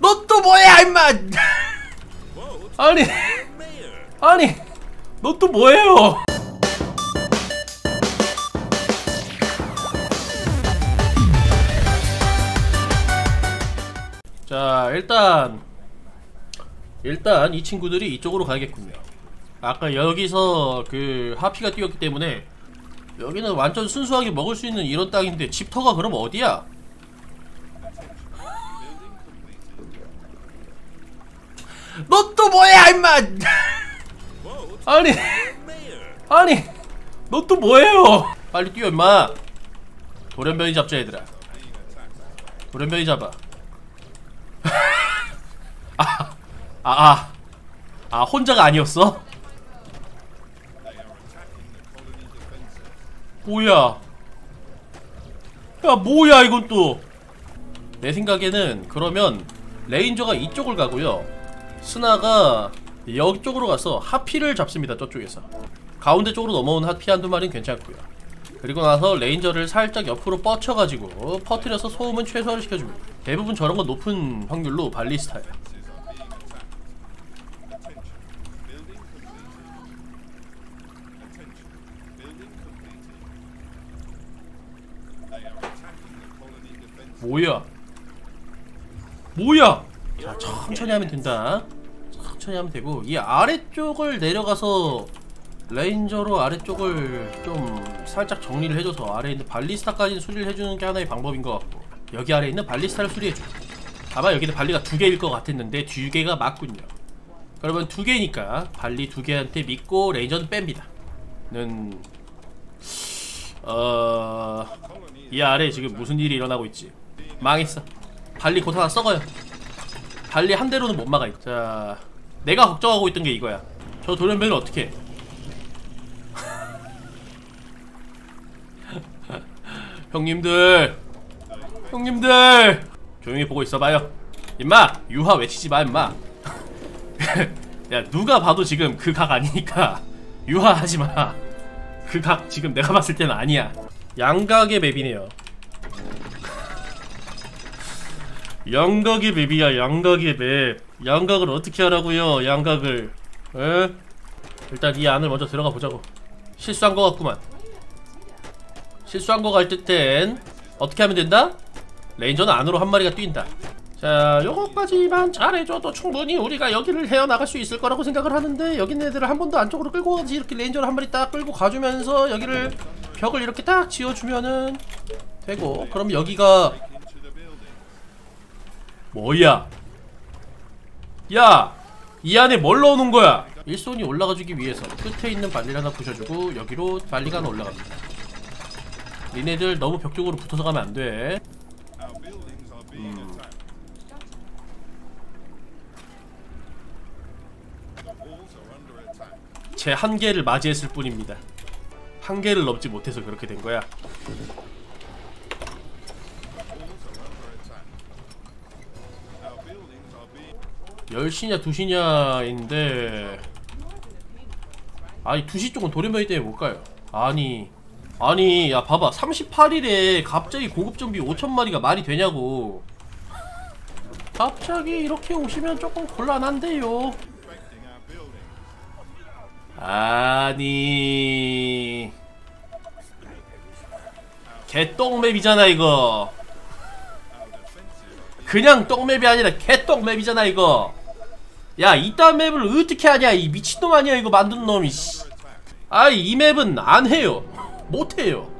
너 또 뭐야 임마. 아니 너 또 뭐예요. 자 일단 이 친구들이 이쪽으로 가야겠군요. 아까 여기서 그 하피가 뛰었기 때문에 여기는 완전 순수하게 먹을 수 있는 이런 땅인데 집터가 그럼 어디야? 너 또 뭐야 임마. 아니 너 또 뭐예요. 빨리 뛰어 임마. 돌연변이 잡자 얘들아. 돌연변이 잡아. 혼자가 아니었어? 뭐야? 야 뭐야 이건 또. 내 생각에는 그러면 레인저가 이쪽을 가고요, 스나가 여기 쪽으로 가서 하피를 잡습니다. 저쪽에서 가운데 쪽으로 넘어온 하피 한두 마리는 괜찮고요. 그리고 나서 레인저를 살짝 옆으로 뻗쳐가지고 퍼뜨려서 소음은 최소화를 시켜줍니다. 대부분 저런 건 높은 확률로 발리스타예요. 뭐야? 자, 천천히 하면 된다. 천천히 하면 되고, 이 아래쪽을 내려가서 레인저로 아래쪽을 좀 살짝 정리를 해줘서 아래에 있는 발리스타까지 수리를 해주는 게 하나의 방법인 것 같고, 여기 아래에 있는 발리스타를 수리해줘. 아마 여기는 발리가 두 개일 것 같았는데 두 개가 맞군요. 그러면 두 개니까 발리 두 개한테 믿고 레인저는 뺍니다. 는 이 아래 지금 무슨 일이 일어나고 있지? 망했어. 발리 곧 하나 썩어요. 발리 한 대로는 못 막아. 자, 내가 걱정하고 있던 게 이거야. 저 돌연변이를 어떻게 해? 형님들 조용히 보고 있어봐요. 임마 유화 외치지 마 임마. 야 누가 봐도 지금 그 각 아니니까 유화 하지 마. 그 각 지금 내가 봤을 때는 아니야. 양각의 맵이네요. 양각의 맵이야. 양각의 맵. 양각을 어떻게 하라고요? 양각을 에? 일단 이 안을 먼저 들어가 보자고. 실수한 거 같구만. 실수한 거 같을 땐 어떻게 하면 된다? 레인저는 안으로 한 마리가 뛴다. 자, 요것까지만 잘해줘도 충분히 우리가 여기를 헤어나갈 수 있을 거라고 생각을 하는데, 여기 있는 애들을 한 번 더 안쪽으로 끌고 오지. 이렇게 레인저를 한 마리 딱 끌고 가주면서 여기를 벽을 이렇게 딱 지어주면은 되고, 그럼 여기가 뭐야? 야! 이 안에 뭘 넣어놓은 거야? 일손이 올라가주기 위해서 끝에 있는 발리를 하나 부셔주고 여기로 발리가 하나 올라갑니다. 니네들 너무 벽 쪽으로 붙어서 가면 안 돼. 제 한계를 맞이했을 뿐입니다. 한계를 넘지 못해서 그렇게 된 거야. 열시냐 2시냐인데 아니 2시 쪽은 돌연변이 때문에 못 가요. 아니 야 봐봐, 38일에 갑자기 고급 좀비 5,000마리가 말이 되냐고. 갑자기 이렇게 오시면 조금 곤란한데요. 아니 개똥맵이잖아 이거. 그냥 똥맵이 아니라 개똥맵이잖아 이거. 야 이딴 맵을 어떻게 하냐 이 미친놈 아니야 이거 만든 놈이. 아이 이 맵은 안해요. 못해요.